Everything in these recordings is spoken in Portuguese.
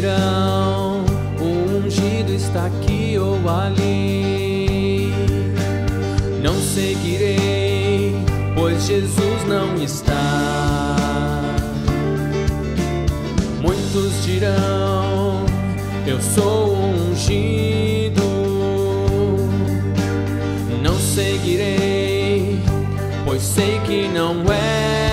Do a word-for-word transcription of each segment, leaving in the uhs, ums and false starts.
dirão: o ungido está aqui ou ali. Não seguirei, pois Jesus não está. Muitos dirão: eu sou o ungido. Não seguirei, pois sei que não é.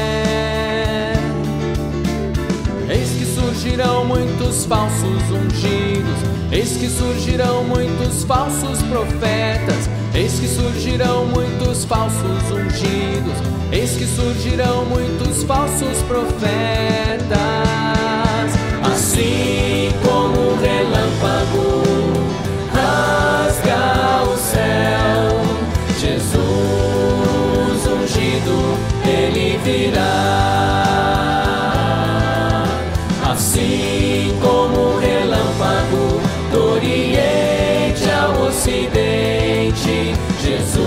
Eis que surgirão muitos falsos ungidos, eis que surgirão muitos falsos profetas, eis que surgirão muitos falsos ungidos, eis que surgirão muitos falsos profetas. Assim como o relâmpago rasga o céu, Jesus ungido, ele virá. Assim como o relâmpago do Oriente ao Ocidente, Jesus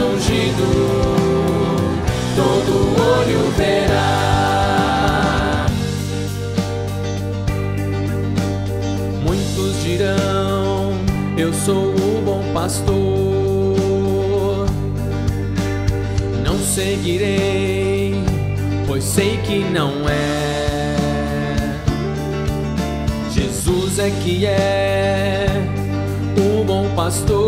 ungido, todo olho verá. Muitos dirão: eu sou o bom pastor. Não seguirei, pois sei que não é. Jesus é que é o bom pastor.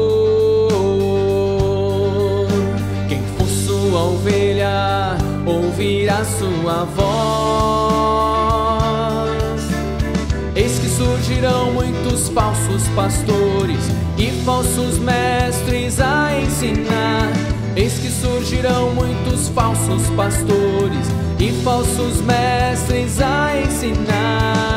Quem for sua ovelha ouvirá sua voz. Eis que surgirão muitos falsos pastores e falsos mestres a ensinar. Eis que surgirão muitos falsos pastores e falsos mestres a ensinar.